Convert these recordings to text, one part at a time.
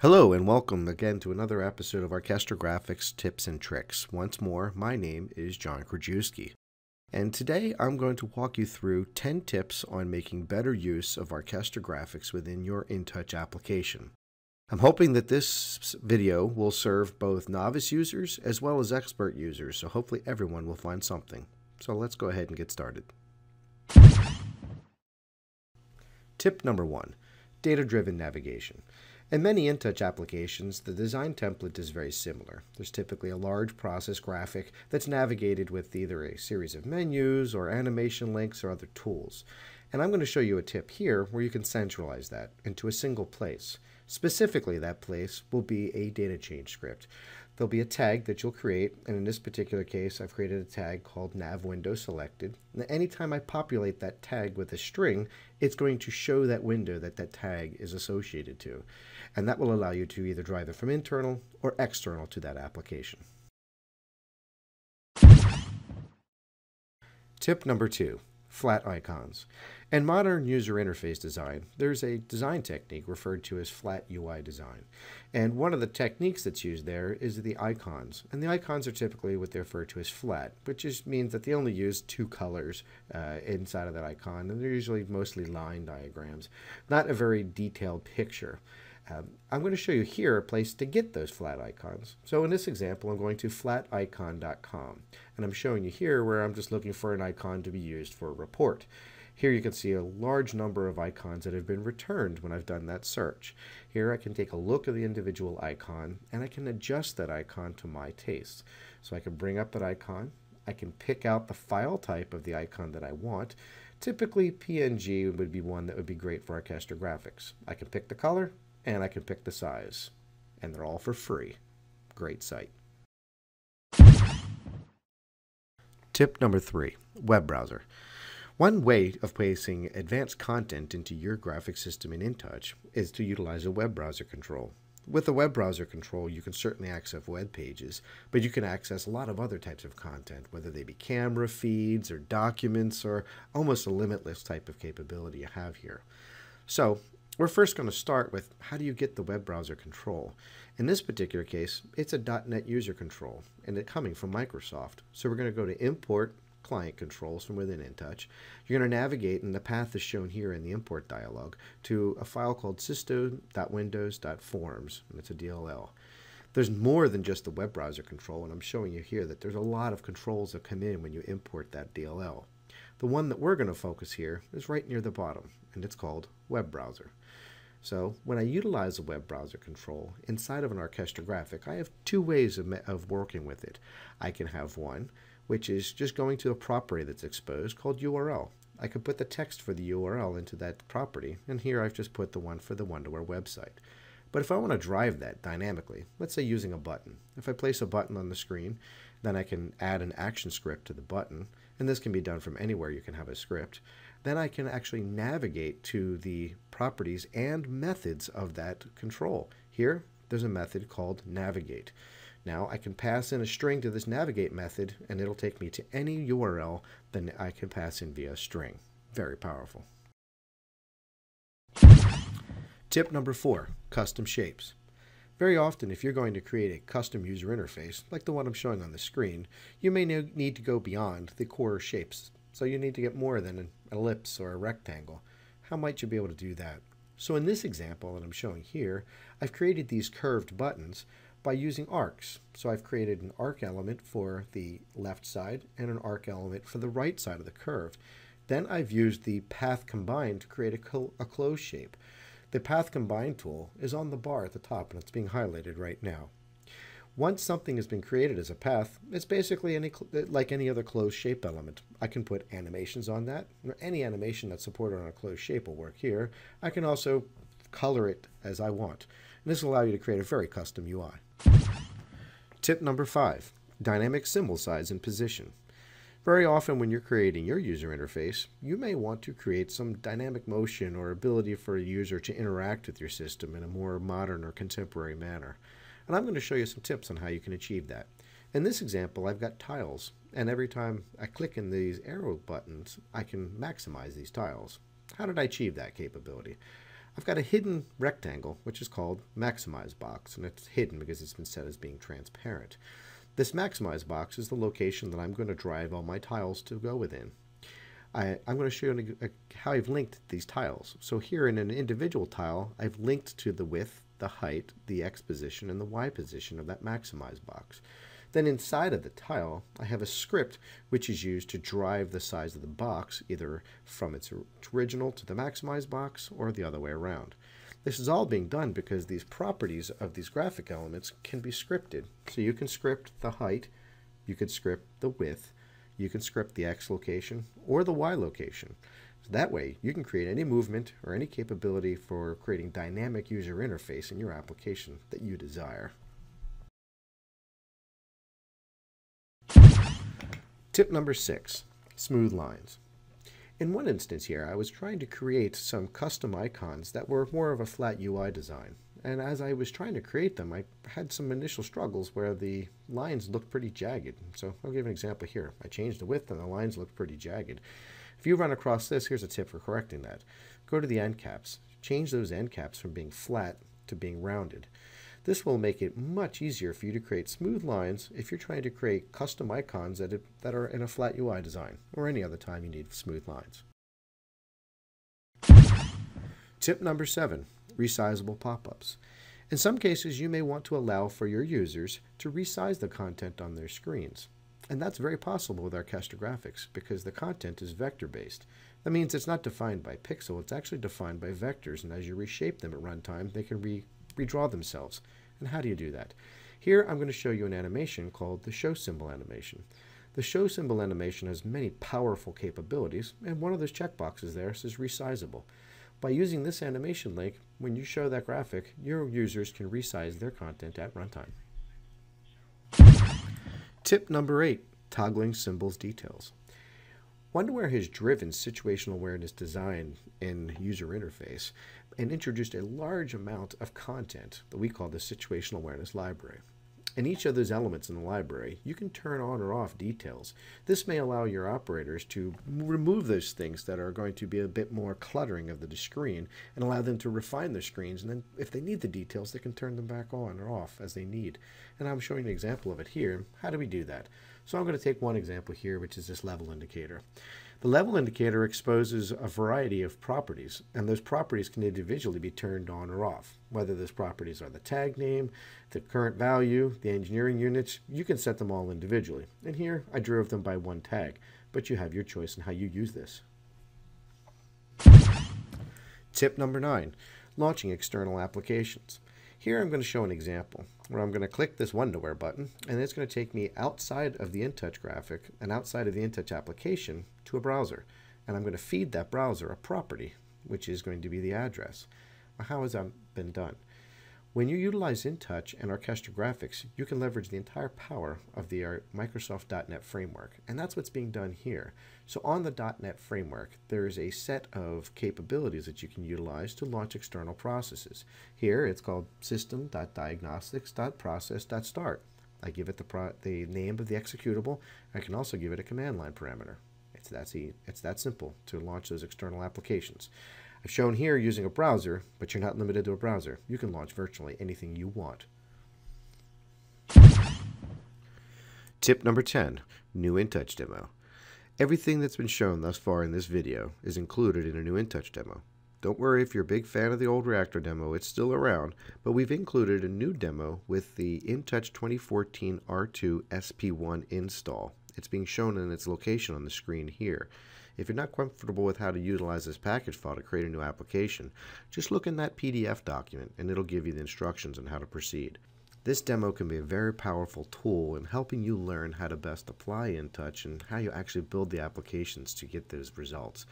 Hello and welcome again to another episode of ArchestrA Graphics Tips and Tricks. Once more, my name is John Krajewski, and today I'm going to walk you through 10 tips on making better use of ArchestrA Graphics within your InTouch application. I'm hoping that this video will serve both novice users as well as expert users, so hopefully everyone will find something. So let's go ahead and get started. Tip number 1, data-driven navigation. In many InTouch applications, the design template is very similar. There's typically a large process graphic that's navigated with either a series of menus or animation links or other tools. And I'm going to show you a tip here where you can centralize that into a single place. Specifically, that place will be a data change script. There'll be a tag that you'll create, and in this particular case, I've created a tag called nav window selected. Now, anytime I populate that tag with a string, it's going to show that window that that tag is associated to, and that will allow you to either drive it from internal or external to that application. Tip number 2. Flat icons. In modern user interface design, there's a design technique referred to as flat UI design. And one of the techniques that's used there is the icons. And the icons are typically what they refer to as flat, which just means that they only use two colors inside of that icon, and they're usually mostly line diagrams, not a very detailed picture. I'm going to show you here a place to get those flat icons. So in this example, I'm going to flaticon.com, and I'm showing you here where I'm just looking for an icon to be used for a report. Here you can see a large number of icons that have been returned when I've done that search. Here I can take a look at the individual icon, and I can adjust that icon to my taste. So I can bring up that icon, I can pick out the file type of the icon that I want. Typically PNG would be one that would be great for ArchestrA Graphics. I can pick the color, and I can pick the size, and they're all for free. Great site. Tip number 3, web browser. One way of placing advanced content into your graphic system in InTouch is to utilize a web browser control. With a web browser control, you can certainly access web pages, but you can access a lot of other types of content, whether they be camera feeds or documents or almost a limitless type of capability you have here. So, we're first going to start with how do you get the web browser control. In this particular case, it's a .NET user control, and it's coming from Microsoft. So we're going to go to Import Client Controls from within InTouch. You're going to navigate, and the path is shown here in the import dialog, to a file called system.windows.forms, and it's a DLL. There's more than just the web browser control, and I'm showing you here that there's a lot of controls that come in when you import that DLL. The one that we're going to focus here is right near the bottom, and it's called Web Browser. So when I utilize a web browser control inside of an ArchestrA graphic, I have two ways of working with it. I can have one, which is just going to a property that's exposed called URL. I can put the text for the URL into that property, and here I've just put the one for the Wonderware website. But if I want to drive that dynamically, let's say using a button. If I place a button on the screen, then I can add an action script to the button, and this can be done from anywhere you can have a script. Then I can actually navigate to the properties and methods of that control. Here, there's a method called navigate. Now I can pass in a string to this navigate method, and it'll take me to any URL that I can pass in via string. Very powerful. Tip number 4, custom shapes. Very often, if you're going to create a custom user interface, like the one I'm showing on the screen, you may need to go beyond the core shapes. So you need to get more than an ellipse or a rectangle. How might you be able to do that? So in this example that I'm showing here, I've created these curved buttons by using arcs. So I've created an arc element for the left side and an arc element for the right side of the curve. Then I've used the path combine to create a closed shape. The Path Combine tool is on the bar at the top, and it's being highlighted right now. Once something has been created as a path, it's basically like any other closed shape element. I can put animations on that. Any animation that's supported on a closed shape will work here. I can also color it as I want. And this will allow you to create a very custom UI. Tip number 5, dynamic symbol size and position. Very often when you're creating your user interface, you may want to create some dynamic motion or ability for a user to interact with your system in a more modern or contemporary manner. And I'm going to show you some tips on how you can achieve that. In this example, I've got tiles, and every time I click in these arrow buttons, I can maximize these tiles. How did I achieve that capability? I've got a hidden rectangle, which is called maximize box, and it's hidden because it's been set as being transparent. This maximize box is the location that I'm going to drive all my tiles to go within. I'm going to show you how I've linked these tiles. So here in an individual tile, I've linked to the width, the height, the X position, and the Y position of that maximize box. Then inside of the tile, I have a script which is used to drive the size of the box either from its original to the maximize box or the other way around. This is all being done because these properties of these graphic elements can be scripted. So you can script the height, you can script the width, you can script the X location or the Y location. So that way you can create any movement or any capability for creating dynamic user interface in your application that you desire. Tip number 6, smooth lines. In one instance here, I was trying to create some custom icons that were more of a flat UI design. And as I was trying to create them, I had some initial struggles where the lines looked pretty jagged. So I'll give an example here. I changed the width and the lines looked pretty jagged. If you run across this, here's a tip for correcting that. Go to the end caps. Change those end caps from being flat to being rounded. This will make it much easier for you to create smooth lines if you're trying to create custom icons that are in a flat UI design or any other time you need smooth lines. Tip number 7. Resizable pop-ups. In some cases, you may want to allow for your users to resize the content on their screens. And that's very possible with ArchestrA Graphics because the content is vector-based. That means it's not defined by pixel, it's actually defined by vectors, and as you reshape them at runtime, they can redraw themselves. And how do you do that? Here I'm going to show you an animation called the show symbol animation. The show symbol animation has many powerful capabilities, and one of those checkboxes there says resizable. By using this animation link, when you show that graphic, your users can resize their content at runtime. Tip number 8, toggling symbols details. Wonderware has driven situational awareness design in user interface and introduced a large amount of content that we call the situational awareness library. In each of those elements in the library, you can turn on or off details. This may allow your operators to remove those things that are going to be a bit more cluttering of the screen and allow them to refine their screens, and then if they need the details, they can turn them back on or off as they need. And I'm showing an example of it here. How do we do that? So I'm going to take one example here, which is this level indicator. The level indicator exposes a variety of properties, and those properties can individually be turned on or off. Whether those properties are the tag name, the current value, the engineering units, you can set them all individually. And here I drew them by one tag, but you have your choice in how you use this. Tip number 9, launching external applications. Here I'm going to show an example where I'm going to click this Wonderware button, and it's going to take me outside of the InTouch graphic and outside of the InTouch application to a browser. And I'm going to feed that browser a property, which is going to be the address. Now, how has that been done? When you utilize InTouch and ArchestrA Graphics, you can leverage the entire power of the Microsoft.NET framework, and that's what's being done here. So on the .NET framework, there is a set of capabilities that you can utilize to launch external processes. Here, it's called system.diagnostics.process.start. I give it the name of the executable. I can also give it a command line parameter. It's that simple to launch those external applications. I've shown here using a browser, but you're not limited to a browser. You can launch virtually anything you want. Tip number 10, new InTouch demo. Everything that's been shown thus far in this video is included in a new InTouch demo. Don't worry if you're a big fan of the old Reactor demo, it's still around, but we've included a new demo with the InTouch 2014 R2 SP1 install. It's being shown in its location on the screen here. If you're not comfortable with how to utilize this package file to create a new application, just look in that PDF document and it'll give you the instructions on how to proceed. This demo can be a very powerful tool in helping you learn how to best apply InTouch and how you actually build the applications to get those results.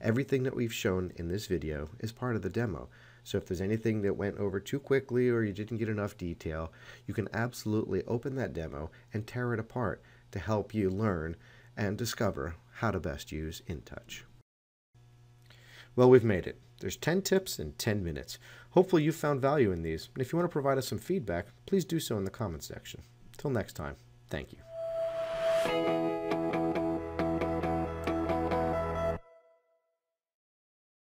Everything that we've shown in this video is part of the demo. So if there's anything that went over too quickly or you didn't get enough detail, you can absolutely open that demo and tear it apart to help you learn and discover how to best use InTouch. Well, we've made it. There's 10 tips in 10 minutes. Hopefully you found value in these, and if you want to provide us some feedback, please do so in the comments section. Till next time, thank you.